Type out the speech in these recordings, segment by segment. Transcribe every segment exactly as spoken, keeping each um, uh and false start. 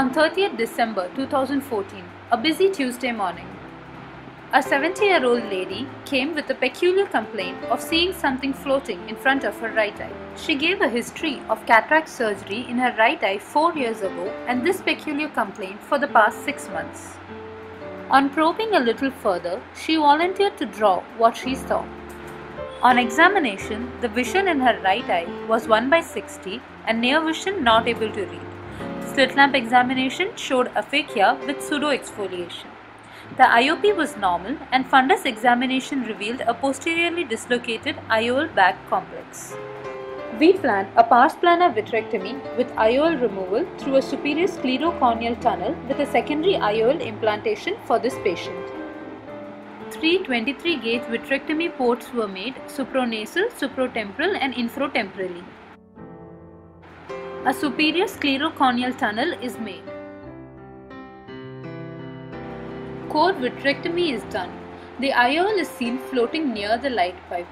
On thirtieth December two thousand fourteen, a busy Tuesday morning, a seventy-year-old lady came with a peculiar complaint of seeing something floating in front of her right eye. She gave a history of cataract surgery in her right eye four years ago and this peculiar complaint for the past six months. On probing a little further, she volunteered to draw what she saw. On examination, the vision in her right eye was one by sixty and near vision not able to read. Slit lamp examination showed aphakia with pseudoexfoliation. The I O P was normal and fundus examination revealed a posteriorly dislocated I O L back complex. We planned a pars plana vitrectomy with I O L removal through a superior sclerocorneal tunnel with a secondary I O L implantation for this patient. Three twenty-three gauge vitrectomy ports were made supranasal, supratemporal and infratemporally. A superior sclerocorneal tunnel is made. Core vitrectomy is done. The I O L is seen floating near the light pipe.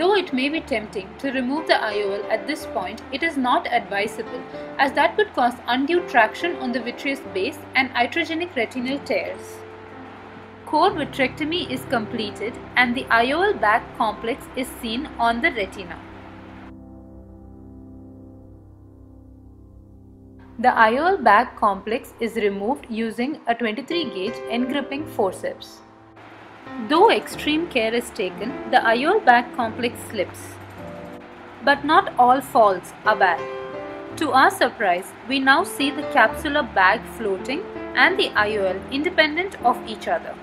Though it may be tempting to remove the I O L at this point, it is not advisable as that could cause undue traction on the vitreous base and iatrogenic retinal tears. Core vitrectomy is completed and the I O L back complex is seen on the retina. The I O L back complex is removed using a twenty-three gauge engripping forceps. Though extreme care is taken, the I O L back complex slips. But not all falls are bad. To our surprise, we now see the capsular bag floating and the I O L independent of each other.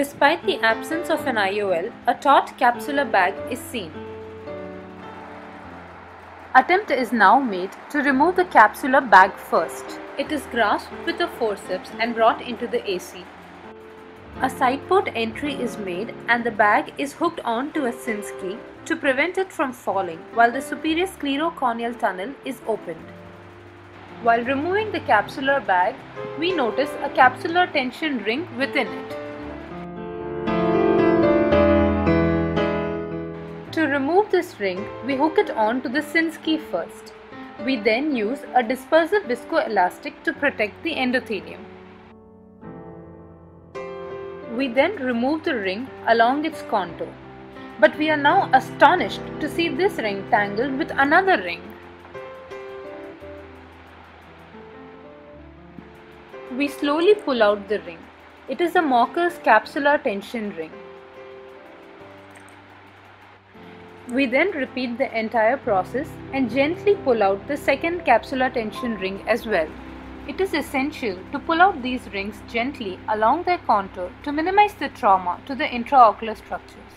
Despite the absence of an I O L, a taut capsular bag is seen. Attempt is now made to remove the capsular bag first. It is grasped with a forceps and brought into the A C. A side port entry is made and the bag is hooked on to a Sinskey to prevent it from falling while the superior sclerocorneal tunnel is opened. While removing the capsular bag, we notice a capsular tension ring within it. To remove this ring, we hook it on to the Sinskey first. We then use a dispersive viscoelastic to protect the endothelium. We then remove the ring along its contour. But we are now astonished to see this ring tangled with another ring. We slowly pull out the ring. It is a Mocher's capsular tension ring. We then repeat the entire process and gently pull out the second capsular tension ring as well. It is essential to pull out these rings gently along their contour to minimize the trauma to the intraocular structures.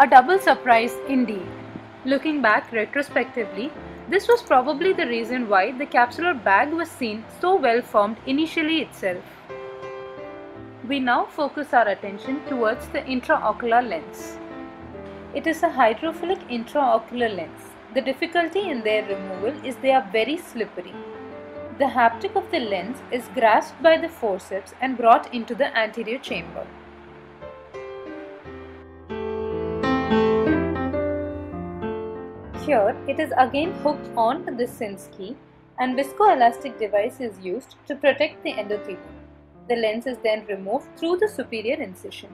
A double surprise indeed. Looking back retrospectively, this was probably the reason why the capsular bag was seen so well formed initially itself. We now focus our attention towards the intraocular lens. It is a hydrophilic intraocular lens. The difficulty in their removal is they are very slippery. The haptic of the lens is grasped by the forceps and brought into the anterior chamber. Here, it is again hooked on to the Sinskey and viscoelastic device is used to protect the endothelium. The lens is then removed through the superior incision.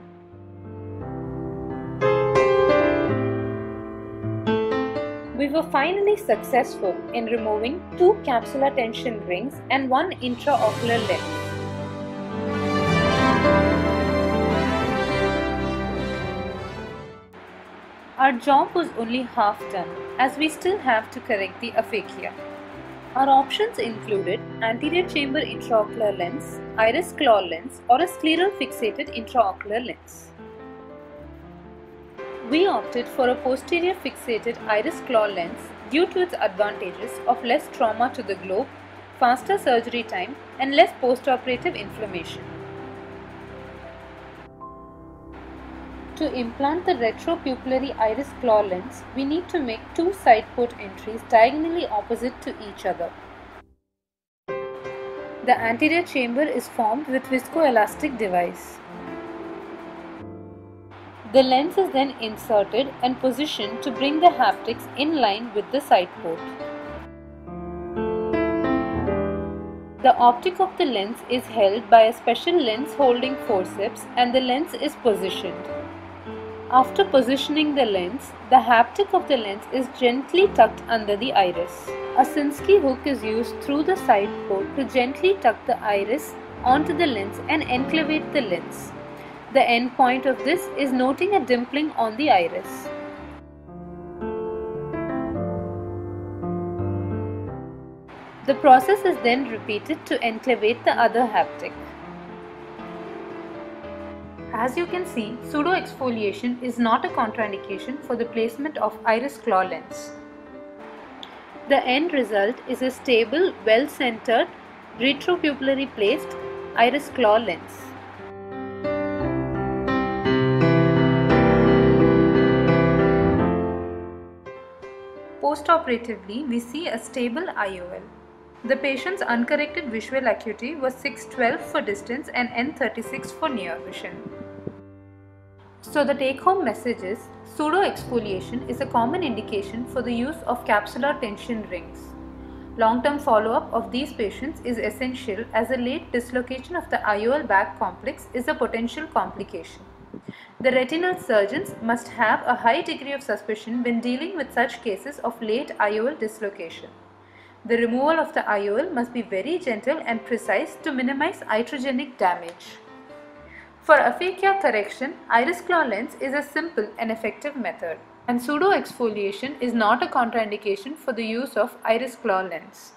We were finally successful in removing two capsular tension rings and one intraocular lens. Our job was only half done as we still have to correct the aphakia. Our options included anterior chamber intraocular lens, iris claw lens or a scleral fixated intraocular lens. We opted for a posterior fixated iris claw lens due to its advantages of less trauma to the globe, faster surgery time and less postoperative inflammation. To implant the retropupillary iris claw lens, we need to make two side port entries diagonally opposite to each other. The anterior chamber is formed with viscoelastic device. The lens is then inserted and positioned to bring the haptics in line with the side port. The optic of the lens is held by a special lens holding forceps and the lens is positioned. After positioning the lens, the haptic of the lens is gently tucked under the iris. A Sinskey hook is used through the side port to gently tuck the iris onto the lens and enclavate the lens. The end point of this is noting a dimpling on the iris. The process is then repeated to enclavate the other haptic. As you can see, pseudoexfoliation is not a contraindication for the placement of Iris Claw lens. The end result is a stable, well-centered, retropupillary placed Iris Claw lens. Postoperatively, we see a stable I O L. The patient's uncorrected visual acuity was six twelve for distance and N thirty-six for near vision. So the take-home message is, pseudoexfoliation is a common indication for the use of capsular tension rings. Long-term follow-up of these patients is essential as a late dislocation of the I O L back complex is a potential complication. The retinal surgeons must have a high degree of suspicion when dealing with such cases of late I O L dislocation. The removal of the I O L must be very gentle and precise to minimize iatrogenic damage. For aphakia correction, Iris Claw lens is a simple and effective method, and pseudoexfoliation is not a contraindication for the use of Iris Claw lens.